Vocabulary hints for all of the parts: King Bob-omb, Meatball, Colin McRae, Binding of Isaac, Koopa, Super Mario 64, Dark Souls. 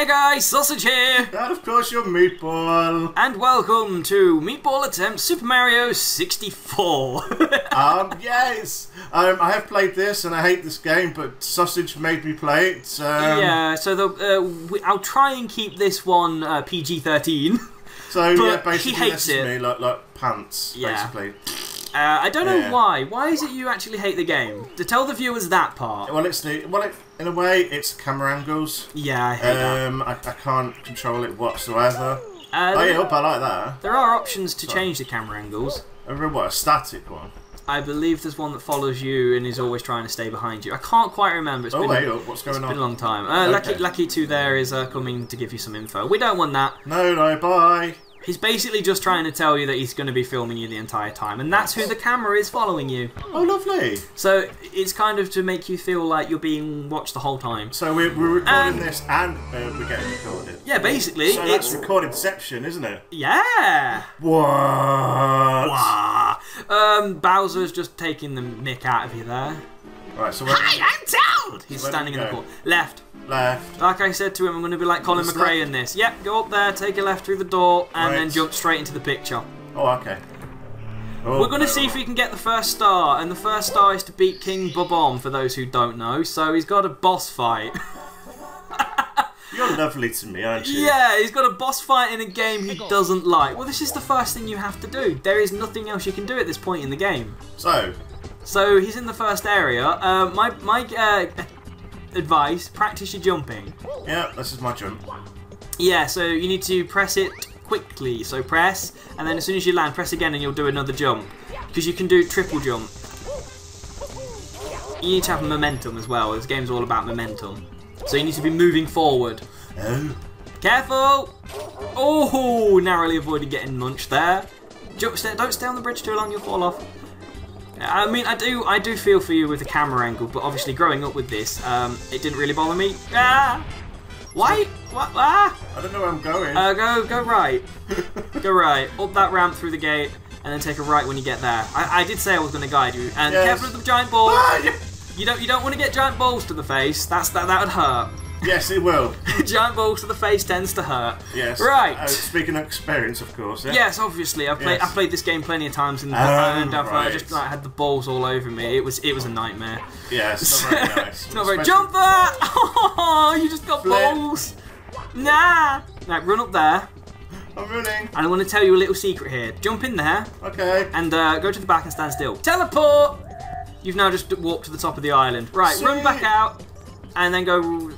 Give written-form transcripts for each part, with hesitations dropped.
Hey guys, Sausage here! And of course you're Meatball! And welcome to Meatball Attempts Super Mario 64! Yes! I have played this and I hate this game, but Sausage made me play it. Yeah, so I'll try and keep this one PG-13. So but yeah, basically he hates it. Me like pants, yeah. Basically. I don't know why. Why is it you actually hate the game? To tell the viewers that part. Well, it's the in a way, it's camera angles. Yeah, I hate that. I can't control it whatsoever. I hope I like that. There are options to change the camera angles. What, a static one? I believe there's one that follows you and is always trying to stay behind you. I can't quite remember. It's been a long time. Lucky 2 there is coming to give you some info. We don't want that. No, bye. He's basically just trying to tell you that he's going to be filming you the entire time, and that's who the camera is following you. Oh, lovely. So it's kind of to make you feel like you're being watched the whole time. So we're recording this and we're getting recorded. Yeah, basically. So it's recordedception, isn't it? Yeah. What? Bowser's just taking the mick out of you there. Right, so hi, I'm told! He's standing in the corner. Left. Left. Like I said to him, I'm going to be like Colin McRae in this. Yep, go up there, take a left through the door, and then jump straight into the picture. Oh, okay. We're going to see if we can get the first star, and the first star is to beat King Bob-omb, for those who don't know, so he's got a boss fight. You're lovely to me, aren't you? Yeah, he's got a boss fight in a game he doesn't like. Well, this is the first thing you have to do. There is nothing else you can do at this point in the game. So he's in the first area. My advice, practice your jumping. Yeah, this is my jump. Yeah, so you need to press it quickly. So press, and then as soon as you land, press again and you'll do another jump. Because you can do triple jump. You need to have momentum as well. This game's all about momentum. So you need to be moving forward. Oh. Careful! Oh, narrowly avoided getting munched there. Jump, don't stay on the bridge too long, you'll fall off. I mean, I do feel for you with the camera angle, but obviously growing up with this, it didn't really bother me. Ah! Why? What? Ah! I don't know where I'm going. Go right. Go right. Up that ramp through the gate, and then take a right when you get there. I did say I was going to guide you. And careful of the giant balls. You don't want to get giant balls to the face. That would hurt. Yes, it will. Giant balls to the face tends to hurt. Yes. Right. Speaking of experience, of course. Yeah? Yes, obviously. I've played this game plenty of times, and I just had the balls all over me. It was a nightmare. Yeah, it's not very nice. It's not very. Jump there! Oh, you just got balls. Nah. Now run up there. I'm running. And I want to tell you a little secret here. Jump in there. Okay. And go to the back and stand still. Teleport. You've now just walked to the top of the island. Right. Sweet. Run back out, and then go.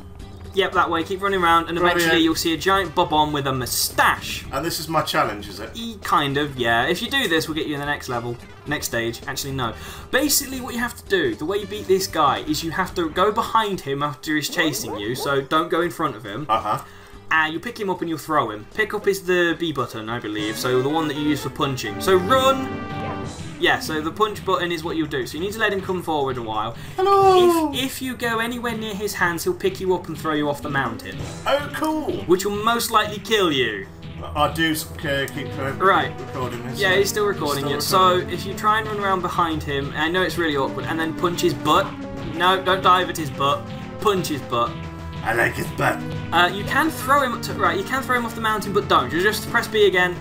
Yep, that way. Keep running around, and eventually you'll see a giant Bob-omb with a moustache. And this is my challenge, is it? Kind of, yeah. If you do this, we'll get you in the next level, next stage. Actually, no. Basically, what you have to do, the way you beat this guy, is you have to go behind him after he's chasing you, so don't go in front of him. Uh-huh. And you pick him up and you'll throw him. Pick up is the B button, I believe, so the one that you use for punching. So run! Yeah, so the punch button is what you'll do. So you need to let him come forward a while. Hello! If you go anywhere near his hands, he'll pick you up and throw you off the mountain. Oh, cool! Which will most likely kill you. I do keep recording this. Yeah, he's still recording it. So if you try and run around behind him, I know it's really awkward, and then punch his butt. No, don't dive at his butt. Punch his butt. I like his butt. You can throw him you can throw him off the mountain, but don't. You just press B again.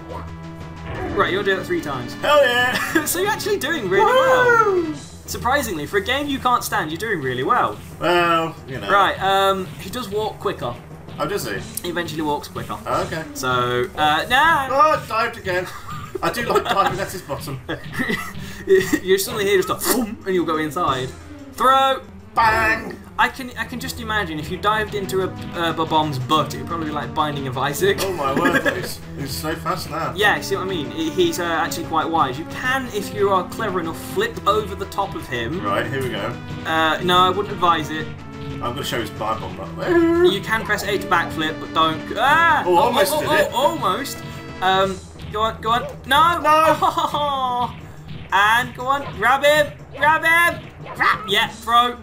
Right, you'll do that 3 times. Hell yeah! So you're actually doing really well. Surprisingly, for a game you can't stand, you're doing really well. Well, you know. Right, he does walk quicker. Oh, does he? He eventually walks quicker. Oh, okay. So, nah! Oh, dived again. I do like diving at his bottom. You're suddenly here, just a and you'll go inside. Throw! Bang! I can just imagine if you dived into a Bob-omb's butt, it would probably be like Binding of Isaac. Oh my word, he's so fast now. Yeah, see what I mean? He's actually quite wise. You can, if you are clever enough, flip over the top of him. Right, here we go. No, I wouldn't advise it. I'm going to show his Bob-omb, by the way. You can press A to backflip, but don't... Ah! Oh, almost did it. Almost. Go on. No! No! Oh, and go on, grab him! Yeah, throw.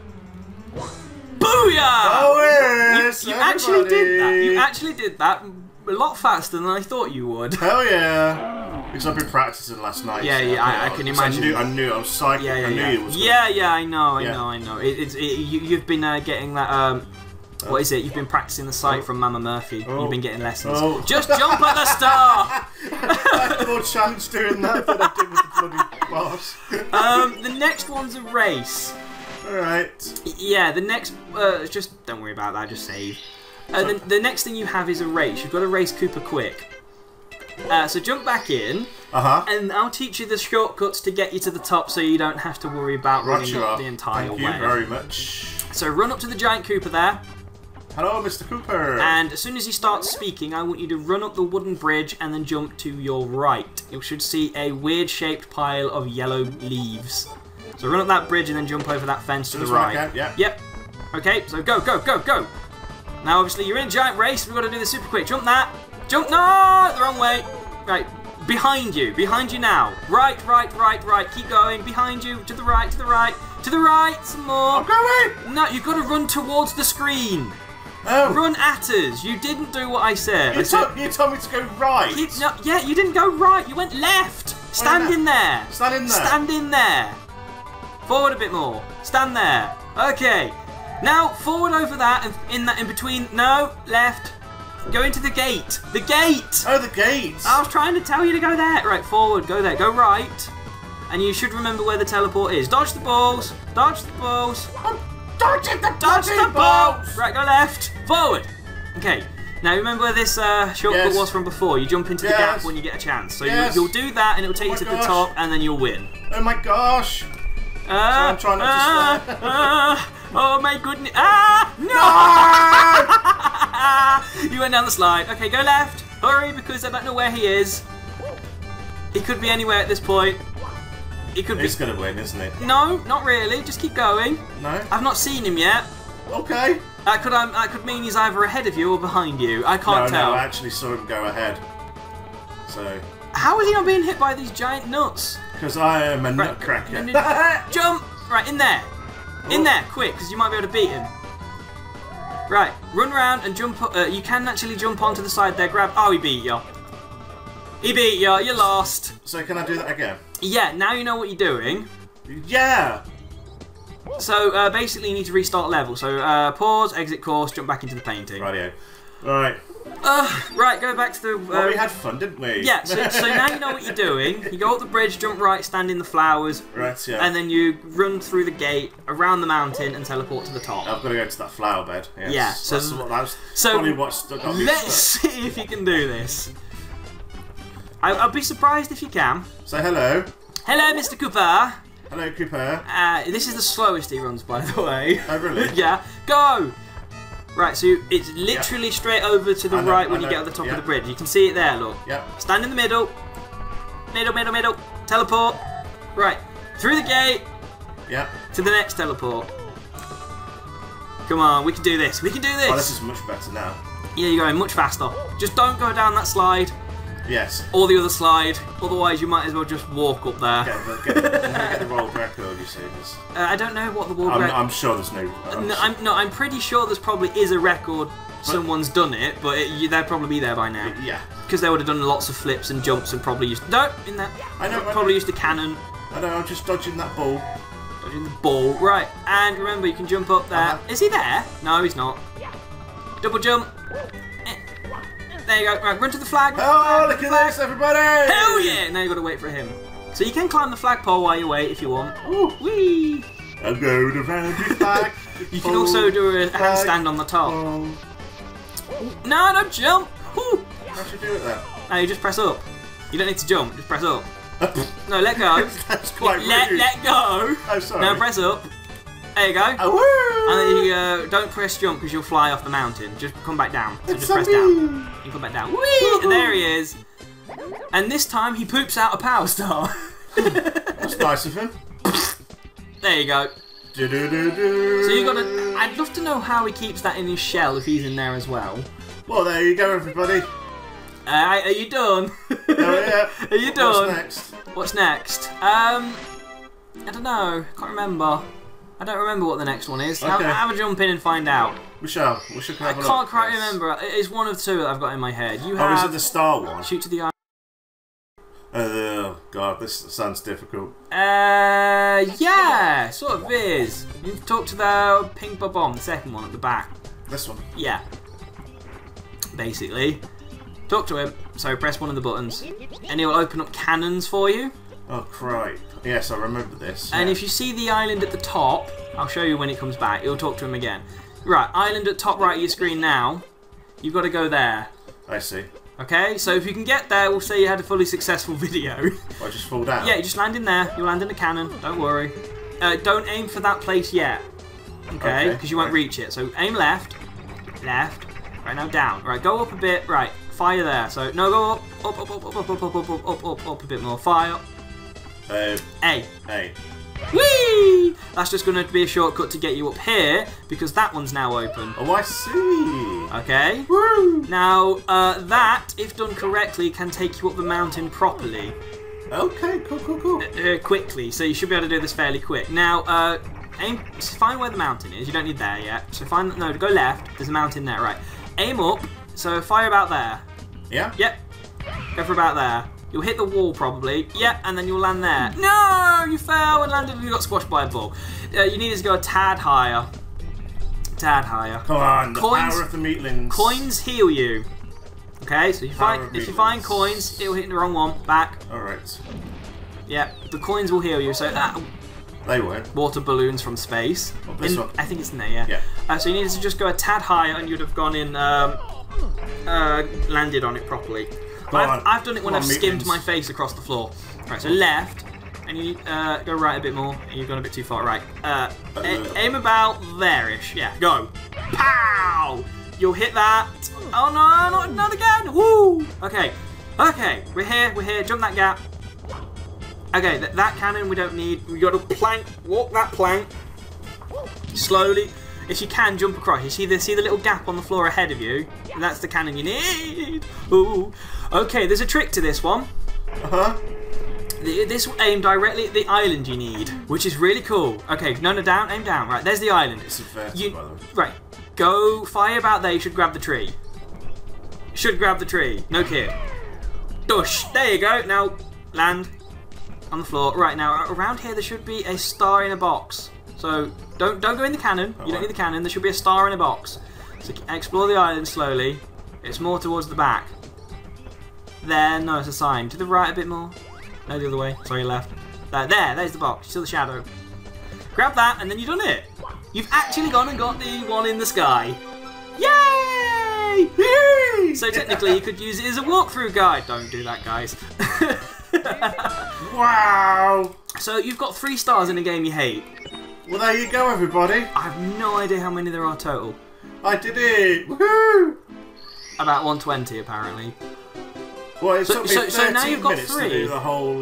Booyah! Oh, yes, you actually did that. You actually did that a lot faster than I thought you would. Hell yeah! Because I've been practicing last night. Yeah, so yeah, I can imagine. I knew. I was psychic. Yeah, yeah, I knew it was. Yeah, I know. You've been getting that What is it? You've been practicing the sight from Mama Murphy. You've been getting lessons. Just jump at the star! I had more chance doing that than I did with the bloody boss. The next one's a race. Alright. Yeah, the next... just don't worry about that, just save. The next thing you have is a race. You've got to race Koopa Quick. So jump back in, and I'll teach you the shortcuts to get you to the top so you don't have to worry about running up the entire way. Thank you very much. So run up to the giant Koopa there. Hello, Mr. Koopa. And as soon as he starts speaking, I want you to run up the wooden bridge and then jump to your right. You should see a weird-shaped pile of yellow leaves. So run up that bridge and then jump over that fence to the right. Yep. Okay, so go, go, go, go. Now, obviously, you're in a giant race. We've got to do this super quick. Jump that. Jump. No! The wrong way. Right. Behind you. Behind you now. Right, right, right, right. Keep going. Behind you. To the right, to the right. To the right. Some more. I'm going. No, you've got to run towards the screen. Oh. Run at us. You didn't do what I said. You told me to go right. No, yeah, you didn't go right. You went left. Stand in there. Stand in there. Stand in there. Forward a bit more. Stand there. Okay. Now, forward over that, and in that, in between, no, left. Go into the gate. The gate! Oh, the gate! I was trying to tell you to go there. Right, forward, go there, go right. And you should remember where the teleport is. Dodge the balls, dodge the balls. I'm dodging the balls! Right, go left, forward. Okay, now remember where this shortcut was from before. You jump into the gap when you get a chance. So you'll do that, and it'll take you to the top, and then you'll win. Oh my gosh! I'm trying not to swear. Oh my goodness! Ah! No! You went down the slide. Okay, go left. Hurry, because I don't know where he is. He could be anywhere at this point. He could He's gonna win, isn't he? No, not really. Just keep going. No. I've not seen him yet. Okay. That could mean he's either ahead of you or behind you. I can't tell. No, I actually saw him go ahead. So. How is he not being hit by these giant nuts? Because I am a nutcracker. Jump! Right, in there. In there, quick, because you might be able to beat him. Right, run around and jump. You can actually jump onto the side there. Grab. Oh, he beat you. He beat you. You lost. So can I do that again? Yeah. Now you know what you're doing. Yeah. So basically, you need to restart level. So pause, exit course, jump back into the painting. Rightio. All right. Right, go back to the... well, we had fun, didn't we? Yeah, so now you know what you're doing. You go up the bridge, jump right, stand in the flowers. Right, yeah. And then you run through the gate, around the mountain, and teleport to the top. I've got to go to that flower bed. Yes. Yeah, so... let's see if you can do this. I'll be surprised if you can. Say hello. Hello, Mr. Koopa. Hello, Koopa. This is the slowest he runs, by the way. Oh, really? Yeah. Go! Right, so it's literally straight over to the right when you get to the top of the bridge. You can see it there, look. Yep. Stand in the middle. Middle, middle, middle. Teleport. Right. Through the gate. Yep. To the next teleport. Come on, we can do this. We can do this. Oh, this is much better now. Yeah, you're going much faster. Just don't go down that slide. Yes. Or the other slide. Otherwise, you might as well just walk up there. Get the world record, you see this. I don't know what the world record... I'm sure there's no... I'm pretty sure there's probably is a record. Someone's done it, but they'd probably be there by now. Yeah. Because they would have done lots of flips and jumps and probably used... No, in that. I know. Probably used a cannon. I know, I'm just dodging that ball. Dodging the ball. Right, and remember, you can jump up there. Is he there? No, he's not. Double jump. There you go. Right, run to the flag. Oh, look at this, everybody! Hell yeah! Now you've got to wait for him. So you can climb the flagpole while you wait if you want. Ooh, wee! I'm going around the flag. You can also do a handstand on the top. No, don't jump! Ooh. How should you do it then? No, you just press up. You don't need to jump, just press up. No, let go. That's quite rude. Let go! Oh, sorry. Now press up. There you go. And then you don't press jump because you'll fly off the mountain. Just come back down. So just press down. You come back down. Whee! And there he is. And this time he poops out a power star. That's nice of him. There you go. Do, do, do, do. So you gotta. I'd love to know how he keeps that in his shell if he's in there as well. Well, there you go, everybody. Are you done? Oh, yeah. Are you done? What's next? What's next? I don't know. Can't remember. I don't remember what the next one is. Okay. Have a jump in and find out. We shall. We should have a look. I can't quite remember. It's one of two that I've got in my head. You have. Oh, is it the star one? Shoot to the eye. Oh God, this sounds difficult. Yeah, sort of is. You can talk to the King Bob-omb, the second one at the back. This one? Yeah. Basically. Talk to him. So press one of the buttons. And he'll open up cannons for you. Oh, crap. Yes, I remember this. And if you see the island at the top, I'll show you when it comes back. You'll talk to him again. Right, island at top right of your screen now. You've got to go there. I see. Okay, so if you can get there, we'll say you had a fully successful video. I just fall down? Yeah, you just land in there. You'll land in a cannon. Don't worry. Don't aim for that place yet. Okay? Because you won't reach it. So aim left. Left. Right, now down. Right, go up a bit. Right, fire there. So, no, go up. Up, up, up, up, up, up, up, up, up, up, up a bit more. Fire. A. A. Whee! That's just going to be a shortcut to get you up here, because that one's now open. Oh, I see. Okay. Woo! Now, that, if done correctly, can take you up the mountain properly. Okay, cool, cool, cool. Quickly, so you should be able to do this fairly quick. Now, aim, find where the mountain is. You don't need there yet. So find, no, go left. There's a mountain there, right. Aim up, so fire about there. Yeah? Yep. Go for about there. You'll hit the wall probably, yeah, and then you'll land there. No, you fell and landed and you got squashed by a ball. You need to go a tad higher. Tad higher. Come on, coins, the power of the meatlings. Coins heal you. Okay, so you find, if you find coins, it'll hit the wrong one, back. Alright. Yeah, the coins will heal you, so that... They won't. Water balloons from space. Oh, this one. I think it's in there, yeah. So you need to just go a tad higher and you'd have gone in, landed on it properly. I've done it when I've skimmed my face across the floor. Right, so left, and you go right a bit more, and you've gone a bit too far right. Aim about there-ish, yeah, go. Pow! You'll hit that. Oh no, not again! Woo! Okay, okay, we're here, jump that gap. Okay, that cannon we don't need. We've got to plank, walk that plank. Slowly. If you can, jump across. You see the little gap on the floor ahead of you? That's the cannon you need. Ooh. Okay, there's a trick to this one. Uh-huh. This will aim directly at the island you need, which is really cool. Okay, no, down, aim down. Right, there's the island. It's inverted, by the way. Right, go fire about there. You should grab the tree. Should grab the tree. No kid. Dush. There you go. Now, land on the floor. Right, now, around here there should be a star in a box. So don't go in the cannon. You don't need the cannon. There should be a star in a box. So explore the island slowly. It's more towards the back. There, no, it's a sign. To the right a bit more. No, the other way. Sorry, left. There's the box. Still the shadow. Grab that, and then you've done it. You've actually gone and got the one in the sky. Yay! Yay! So technically, you could use it as a walkthrough guide. Don't do that, guys. Wow! So you've got 3 stars in a game you hate. Well, there you go, everybody. I have no idea how many there are total. I did it! Woohoo! About 120, apparently. Well, it's took me 13 now you've got 3 minutes to do the whole.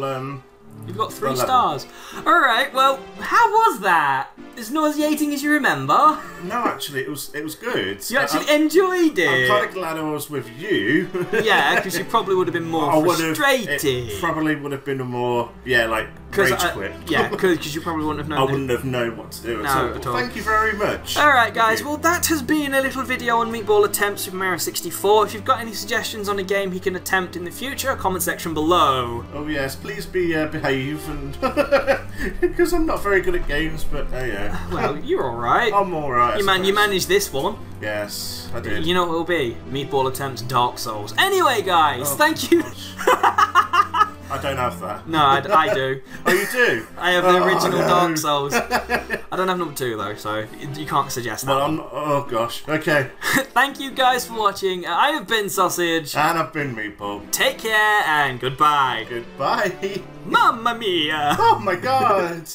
You've got 3 stars. All right. Well, how was that? As nauseating as you remember. No, actually, it was good. You actually enjoyed it. I'm kind of glad I was with you. Yeah, because you probably would have been more frustrated. It probably would have been a more like rage quit. Yeah, because you probably wouldn't have known. I wouldn't have known what to do at all. Thank you very much. All right, guys. Well, that has been a little video on Meatball attempts Super Mario 64. If you've got any suggestions on a game he can attempt in the future, comment section below. Oh yes, please be behave and because I'm not very good at games, but yeah. Well, you're alright. I'm alright. You managed this one. Yes, I did. You know what it'll be? Meatball attempts Dark Souls. Anyway, guys, thank you. I don't have that. No, I do. Oh, you do? I have the original Dark Souls. I don't have number 2, though, so you can't suggest that. Well, I'm not, oh, gosh. Okay. Thank you guys for watching. I have been Sausage. And I've been Meatball. Take care and goodbye. Goodbye. Mamma mia. Oh, my God.